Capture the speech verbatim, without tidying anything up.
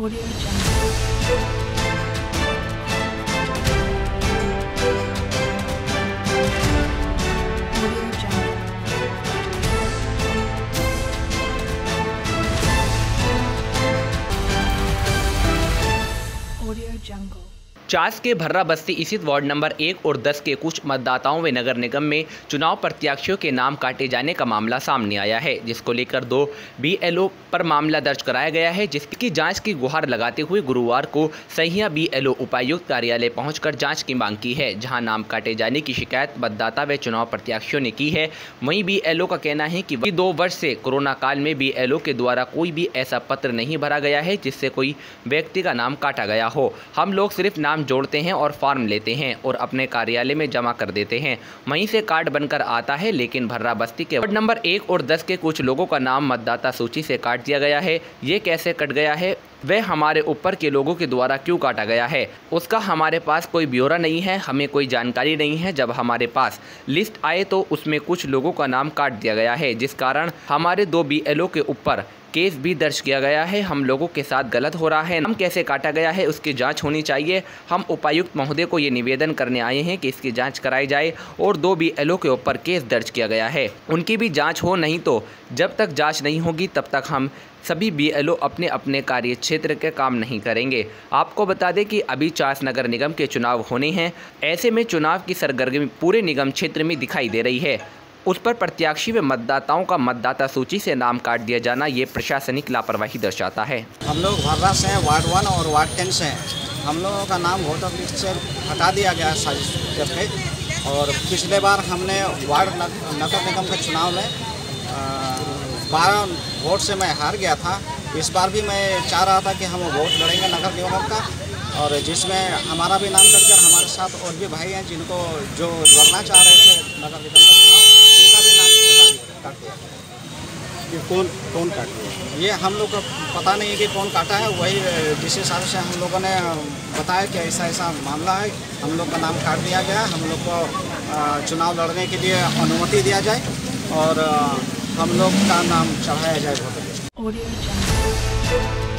Audio channel. Chas के भर्रा बस्ती स्थित ward number एक और दस के कुछ मतदाताओं व नगर निगम में चुनाव प्रत्याशियों के नाम काटे जाने का मामला सामने आया है, जिसको लेकर दो बी एल ओ पर मामला दर्ज कराया गया है, जिसकी जांच की गुहार लगाते हुए गुरुवार को सहिया बी एल ओ उपायुक्त कार्यालय पहुंचकर जांच की मांग की है। जहां नाम काटे जाने की शिकायत मतदाता व चुनाव प्रत्याशियों ने की है, वहीं बी एल ओ का कहना है कि वही दो वर्ष से कोरोना काल में बी एल ओ के द्वारा कोई भी ऐसा पत्र नहीं भरा गया है जिससे कोई व्यक्ति का नाम काटा गया हो। हम लोग सिर्फ नाम जोड़ते हैं और फॉर्म लेते हैं और अपने कार्यालय में जमा कर देते हैं, वहीं से कार्ड बनकर आता है। लेकिन भर्रा बस्ती के वार्ड नंबर एक और दस के कुछ लोगों का नाम मतदाता सूची से काट दिया गया है। ये कैसे कट गया है, वह हमारे ऊपर के लोगों के द्वारा क्यों काटा गया है, उसका हमारे पास कोई ब्यौरा नहीं है, हमें कोई जानकारी नहीं है। जब हमारे पास लिस्ट आए तो उसमें कुछ लोगों का नाम काट दिया गया है, जिस कारण हमारे दो बी एल ओ के ऊपर केस भी दर्ज किया गया है। हम लोगों के साथ गलत हो रहा है, नाम कैसे काटा गया है उसकी जांच होनी चाहिए। हम उपायुक्त महोदय को ये निवेदन करने आए हैं कि इसकी जांच कराई जाए और दो बी एल ओ के ऊपर केस दर्ज किया गया है, उनकी भी जांच हो। नहीं तो जब तक जांच नहीं होगी तब तक हम सभी बी एल ओ अपने अपने कार्य क्षेत्र के काम नहीं करेंगे। आपको बता दें कि अभी चास नगर निगम के चुनाव होने हैं, ऐसे में चुनाव की सरगर्मी पूरे निगम क्षेत्र में दिखाई दे रही है। उस पर प्रत्याशी व मतदाताओं का मतदाता सूची से नाम काट दिया जाना ये प्रशासनिक लापरवाही दर्शाता है। हम लोग भर्रा से हैं, वार्ड वन और वार्ड टेन से हैं। हम लोगों का नाम वोटर लिस्ट से हटा दिया गया साजिश करके, और पिछले बार हमने वार्ड नगर निगम के चुनाव में बारह वोट से मैं हार गया था। इस बार भी मैं चाह रहा था कि हम वोट लड़ेंगे नगर निगम का, और जिसमें हमारा भी नाम कट कर हमारे साथ और भी भाई हैं जिनको जो लड़ना चाह रहे थे नगर निगम का चुनाव, उनका भी नाम काट दिया। ये कौन कौन काट दिया ये हम लोग को पता नहीं है कि कौन काटा है। वही जिस हिसाब से हम लोगों ने बताया कि ऐसा ऐसा मामला है, हम लोग का नाम काट दिया गया, हम लोग को चुनाव लड़ने के लिए अनुमति दिया जाए और हम लोग का नाम चढ़ाया जाए।